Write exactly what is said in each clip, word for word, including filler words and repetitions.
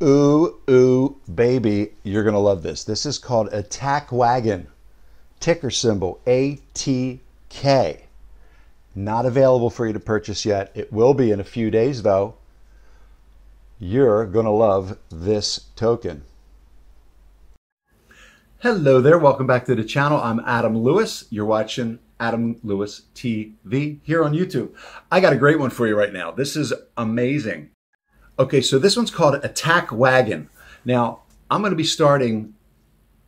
Ooh, ooh, baby, you're gonna love this. This is called Attack Wagon, ticker symbol A T K. Not available for you to purchase yet. It will be in a few days though. You're gonna love this token. Hello there, welcome back to the channel. I'm Adam Louis. You're watching Adam Louis T V here on YouTube. I got a great one for you right now. This is amazing. Okay, so this one's called Attack Wagon. Now, I'm gonna be starting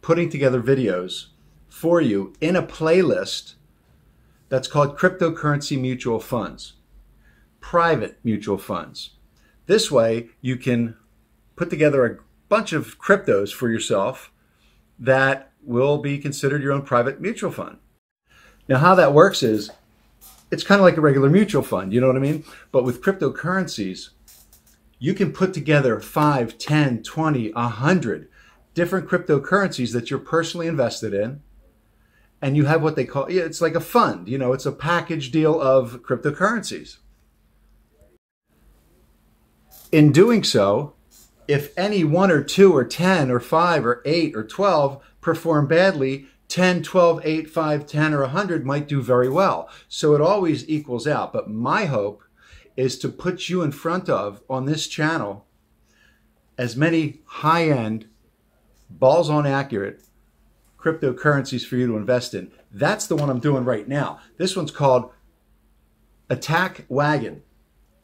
putting together videos for you in a playlist that's called Cryptocurrency Mutual Funds, private mutual funds. This way, you can put together a bunch of cryptos for yourself that will be considered your own private mutual fund. Now, how that works is, it's kind of like a regular mutual fund, you know what I mean? But with cryptocurrencies, you can put together five, ten, twenty, one hundred different cryptocurrencies that you're personally invested in. And you have what they call, it's like a fund, you know, it's a package deal of cryptocurrencies. In doing so, if any one or two or ten or five or eight or twelve perform badly, ten, twelve, eight, five, ten, or one hundred might do very well. So it always equals out. But my hope is to put you in front of, on this channel, as many high-end, balls-on accurate cryptocurrencies for you to invest in. That's the one I'm doing right now. This one's called Attack Wagon,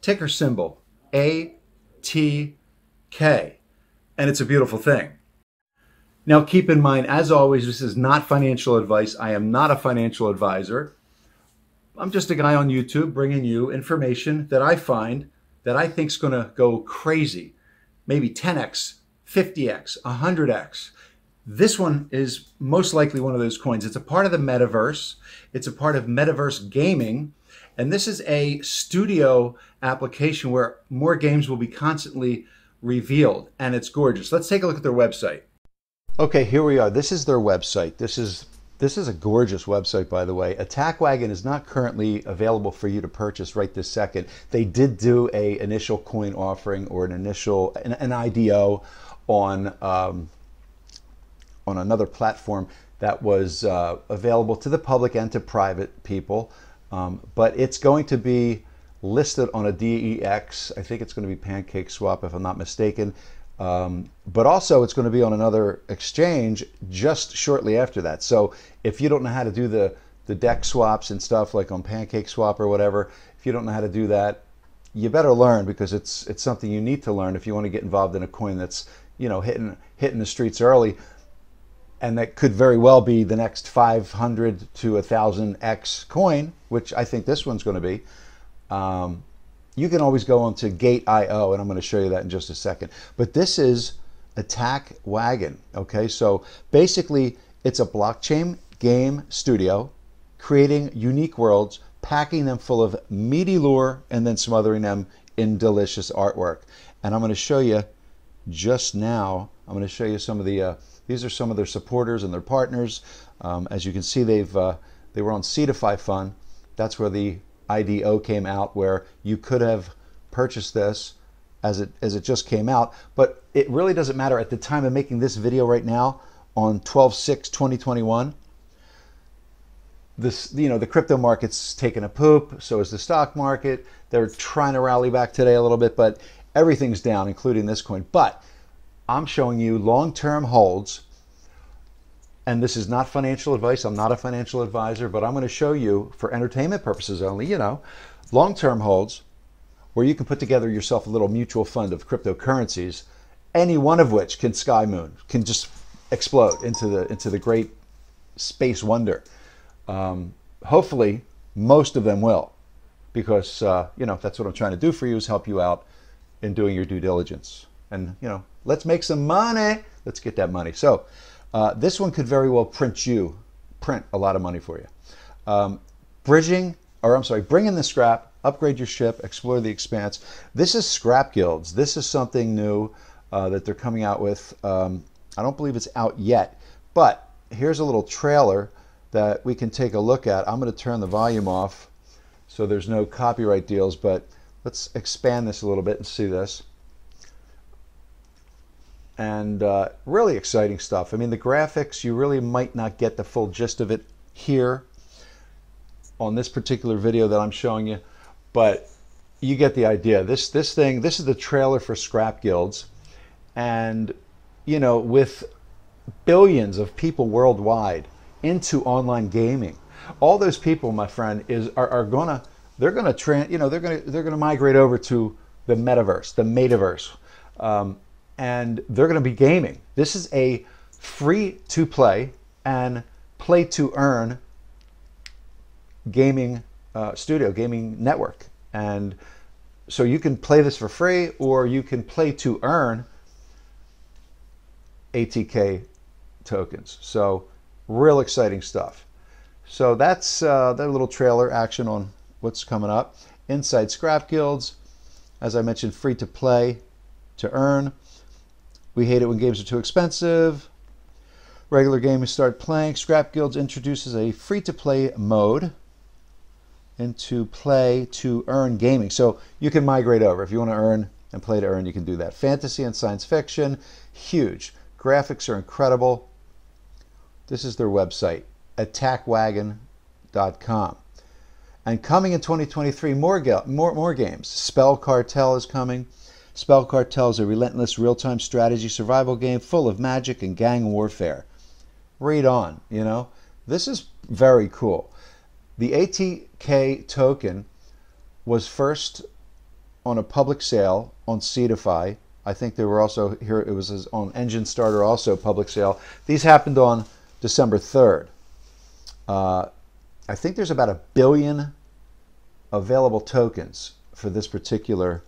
ticker symbol A T K, and it's a beautiful thing. Now, keep in mind, as always, this is not financial advice. I am not a financial advisor. I'm just a guy on YouTube bringing you information that I find that I think is going to go crazy. Maybe ten X, fifty X, one hundred X. This one is most likely one of those coins. It's a part of the metaverse. It's a part of metaverse gaming. And this is a studio application where more games will be constantly revealed. And it's gorgeous. Let's take a look at their website. Okay, here we are. This is their website. This is This is a gorgeous website, by the way. Attack Wagon is not currently available for you to purchase right this second. They did do a initial coin offering or an initial an, an I D O on um, on another platform that was uh, available to the public and to private people. Um, but it's going to be listed on a D E X. I think it's going to be PancakeSwap, if I'm not mistaken. Um, but also it's going to be on another exchange just shortly after that. So if you don't know how to do the, the deck swaps and stuff like on PancakeSwap or whatever, if you don't know how to do that, you better learn, because it's it's something you need to learn if you want to get involved in a coin that's, you know, hitting, hitting the streets early. And that could very well be the next five hundred to one thousand X coin, which I think this one's going to be. Um, You can always go on to Gate dot I O, and I'm going to show you that in just a second. But this is Attack Wagon, okay? So basically, it's a blockchain game studio creating unique worlds, packing them full of meaty lore, and then smothering them in delicious artwork. And I'm going to show you just now, I'm going to show you some of the, uh, these are some of their supporters and their partners. Um, as you can see, they've uh, they were on Seedify Fun. That's where the I D O came out, where you could have purchased this as it as it just came out, but it really doesn't matter at the time of making this video right now on twelve six twenty twenty-one. This, you know, the crypto market's taking a poop, so is the stock market. They're trying to rally back today a little bit, but everything's down, including this coin. But I'm showing you long-term holds, and this is not financial advice. I'm not a financial advisor, but I'm going to show you, for entertainment purposes only, you know, long-term holds where you can put together yourself a little mutual fund of cryptocurrencies, any one of which can sky moon, can just explode into the, into the great space wonder. Um, hopefully, most of them will, because, uh, you know, that's what I'm trying to do for you, is help you out in doing your due diligence. And, you know, let's make some money. Let's get that money. So, Uh, this one could very well print you, print a lot of money for you. Um, bridging, or I'm sorry, bring in the scrap, upgrade your ship, explore the expanse. This is Scrap Guilds. This is something new uh, that they're coming out with. Um, I don't believe it's out yet, but here's a little trailer that we can take a look at. I'm going to turn the volume off so there's no copyright deals, but let's expand this a little bit and see this. and uh, really exciting stuff. I mean, the graphics, you really might not get the full gist of it here on this particular video that I'm showing you, but you get the idea. This, this thing, this is the trailer for Scrap Guilds, and you know, with billions of people worldwide into online gaming, all those people, my friend, is are, are gonna they're gonna trans you know they're gonna they're gonna migrate over to the metaverse, the metaverse, um, and they're gonna be gaming. This is a free to play and play to earn gaming uh, studio, gaming network, and so you can play this for free, or you can play to earn A T K tokens. So real exciting stuff. So that's uh, that little trailer action on what's coming up. Inside Scrap Guilds, as I mentioned, free to play, to earn. We hate it when games are too expensive. Regular gamers start playing. Scrap Guilds introduces a free to play mode into play to earn gaming. So you can migrate over. If you want to earn and play to earn, you can do that. Fantasy and science fiction, huge. Graphics are incredible. This is their website, attack wagon dot com. And coming in twenty twenty-three, more, more, more games. Spell Cartel is coming. Spell Cartel is a relentless real-time strategy survival game full of magic and gang warfare. Read on, you know. This is very cool. The A T K token was first on a public sale on Seedify. I think they were also here, it was on Engine Starter, also public sale. These happened on December third. Uh, I think there's about a billion available tokens for this particular,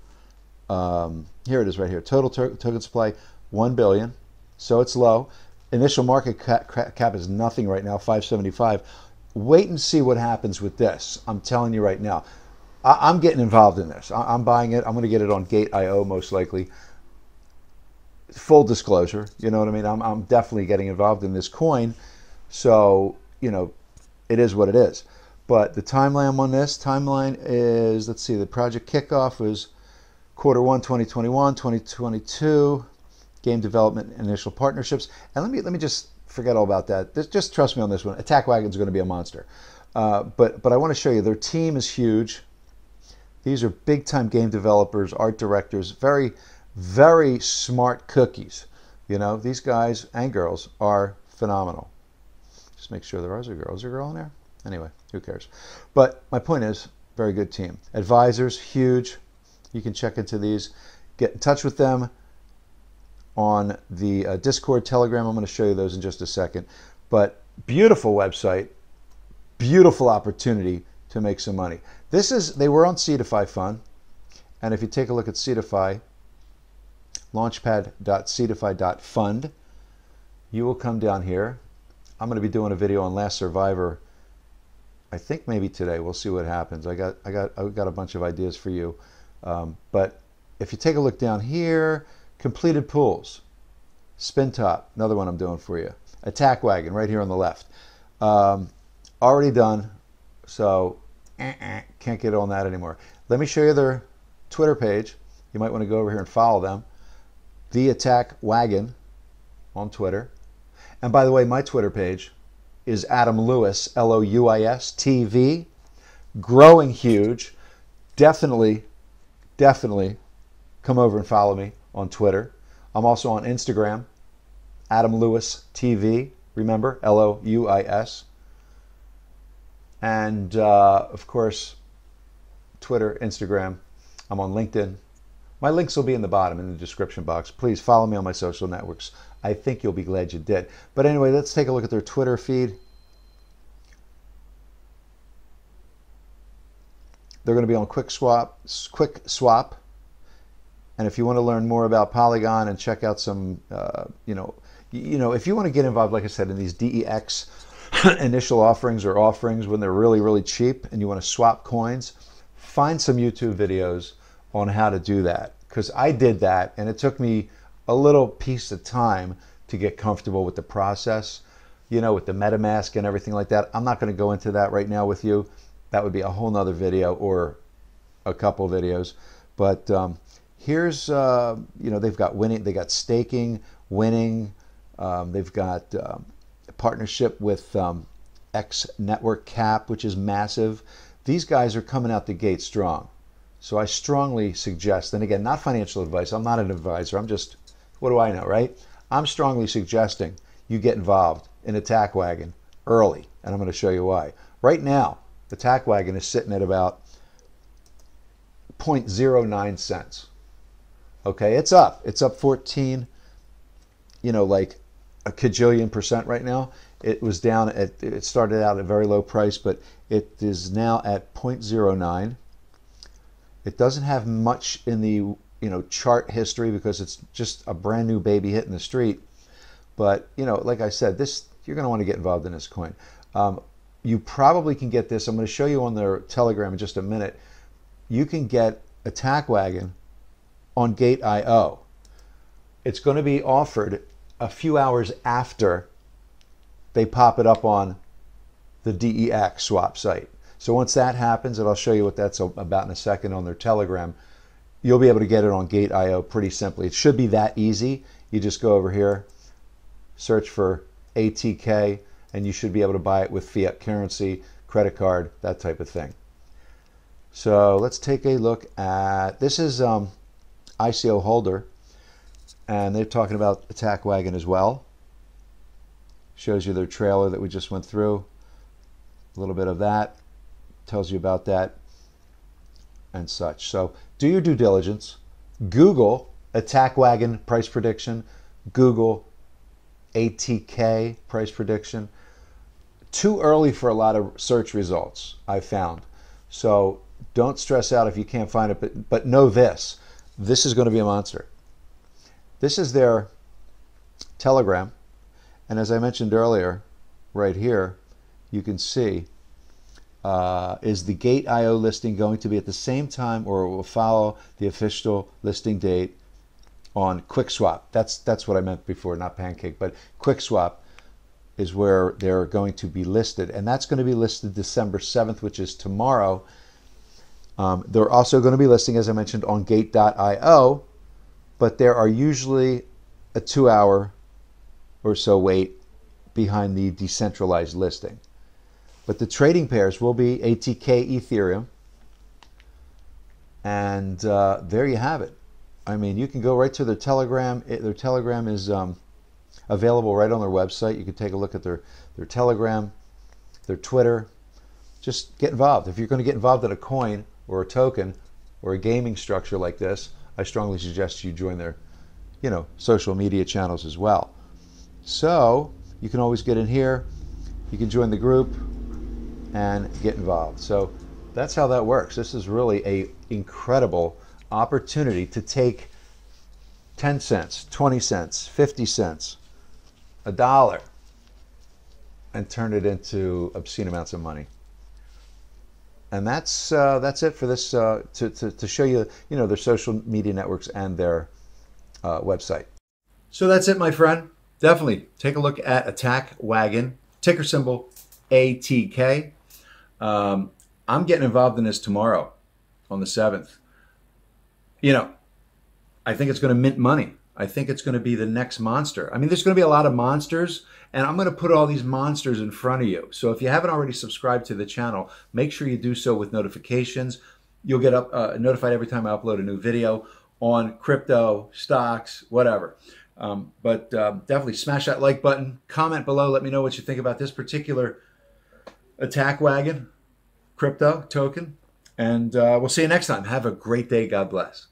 um, here it is right here, total to token supply, one billion, so it's low. Initial market cap, cap is nothing right now, five seventy-five. Wait and see what happens with this. I'm telling you right now, I I'm getting involved in this. I I'm buying it. I'm gonna get it on Gate dot I O most likely. Full disclosure, you know what I mean? I'm, I'm definitely getting involved in this coin. So, you know, it is what it is. But the timeline on this, timeline is, let's see, the project kickoff was quarter one, twenty twenty-one, twenty twenty-two, game development, initial partnerships. And let me, let me just forget all about that. This, just trust me on this one. Attack Wagon's gonna be a monster. Uh, but, but I wanna show you, their team is huge. These are big time game developers, art directors, very, very smart cookies. You know, these guys and girls are phenomenal. Just make sure there are a girl. Is there a girl in there? Anyway, who cares? But my point is, very good team. Advisors, huge. You can check into these. Get in touch with them on the uh, Discord, Telegram. I'm going to show you those in just a second. But beautiful website, beautiful opportunity to make some money. This is, they were on Seedify Fund. And if you take a look at Seedify, launchpad dot seedify dot fund, you will come down here. I'm going to be doing a video on Last Survivor, I think maybe today. We'll see what happens. I got I got I got a bunch of ideas for you, um, but if you take a look down here, completed pools, Spin Top, another one I'm doing for you, Attack Wagon right here on the left, um, already done, so eh, eh, can't get on that anymore. Let me show you their Twitter page. You might want to go over here and follow them. The Attack Wagon on Twitter. And by the way, my Twitter page is Adam Louis, L O U I S, T V. Growing huge. Definitely, definitely come over and follow me on Twitter. I'm also on Instagram, Adam Louis T V. Remember, L O U I S. And, uh, of course, Twitter, Instagram. I'm on LinkedIn. My links will be in the bottom in the description box. Please follow me on my social networks. I think you'll be glad you did. But anyway, let's take a look at their Twitter feed. They're going to be on QuickSwap, QuickSwap. And if you want to learn more about Polygon and check out some, uh, you know, you know, if you want to get involved, like I said, in these D E X initial offerings or offerings when they're really, really cheap and you want to swap coins, find some YouTube videos on how to do that, because I did that and it took me a little piece of time to get comfortable with the process, you know, with the MetaMask and everything like that. I'm not going to go into that right now with you. That would be a whole nother video or a couple videos, but um, here's, uh, you know, they've got winning, they got staking, winning, um, they've got um, a partnership with um, X Network Cap, which is massive. These guys are coming out the gate strong. So I strongly suggest, and again, not financial advice, I'm not an advisor, I'm just, what do I know, right? I'm strongly suggesting you get involved in Attack Wagon early, and I'm going to show you why. Right now, Attack Wagon is sitting at about zero point zero nine cents. Okay, it's up. It's up fourteen, you know, like a kajillion percent right now. It was down at, it started out at a very low price, but it is now at zero point zero nine. It doesn't have much in the, you know, chart history because it's just a brand new baby hitting the street. But, you know, like I said, this, you're going to want to get involved in this coin. Um, you probably can get this. I'm going to show you on their Telegram in just a minute. You can get Attack Wagon on Gate dot I O. It's going to be offered a few hours after they pop it up on the D E X swap site. So once that happens, and I'll show you what that's about in a second on their Telegram, you'll be able to get it on Gate dot I O pretty simply. It should be that easy. You just go over here, search for A T K, and you should be able to buy it with fiat currency, credit card, that type of thing. So let's take a look at, this is um, I C O Holder, and they're talking about Attack Wagon as well. Shows you their trailer that we just went through, a little bit of that. Tells you about that and such. So do your due diligence. Google Attack Wagon price prediction. Google A T K price prediction. Too early for a lot of search results, I found. So don't stress out if you can't find it, but, but know this. This is going to be a monster. This is their Telegram. And as I mentioned earlier, right here, you can see Uh, is the Gate dot I O listing going to be at the same time, or it will follow the official listing date on QuickSwap? That's that's what I meant before, not Pancake, but QuickSwap is where they're going to be listed, and that's going to be listed December seventh, which is tomorrow. Um, they're also going to be listing, as I mentioned, on Gate dot I O, but there are usually a two-hour or so wait behind the decentralized listing. But the trading pairs will be A T K, Ethereum, and uh, there you have it. I mean, you can go right to their Telegram. It, their Telegram is um, available right on their website. You can take a look at their, their Telegram, their Twitter. Just get involved. If you're going to get involved in a coin or a token or a gaming structure like this, I strongly suggest you join their, you know, social media channels as well. So you can always get in here. You can join the group and get involved. So that's how that works. This is really a incredible opportunity to take ten cents, twenty cents, fifty cents, a dollar, and turn it into obscene amounts of money. And that's uh, that's it for this uh, to, to, to show you, you know, their social media networks and their uh, website. So that's it, my friend. Definitely take a look at Attack Wagon, ticker symbol A T K. Um, I'm getting involved in this tomorrow on the seventh. You know, I think it's going to mint money. I think it's going to be the next monster. I mean, there's going to be a lot of monsters, and I'm going to put all these monsters in front of you. So if you haven't already subscribed to the channel, make sure you do so with notifications. You'll get up, uh, notified every time I upload a new video on crypto, stocks, whatever. Um, but uh, definitely smash that like button. Comment below. Let me know what you think about this particular Attack Wagon crypto token, and uh, we'll see you next time. Have a great day. God bless.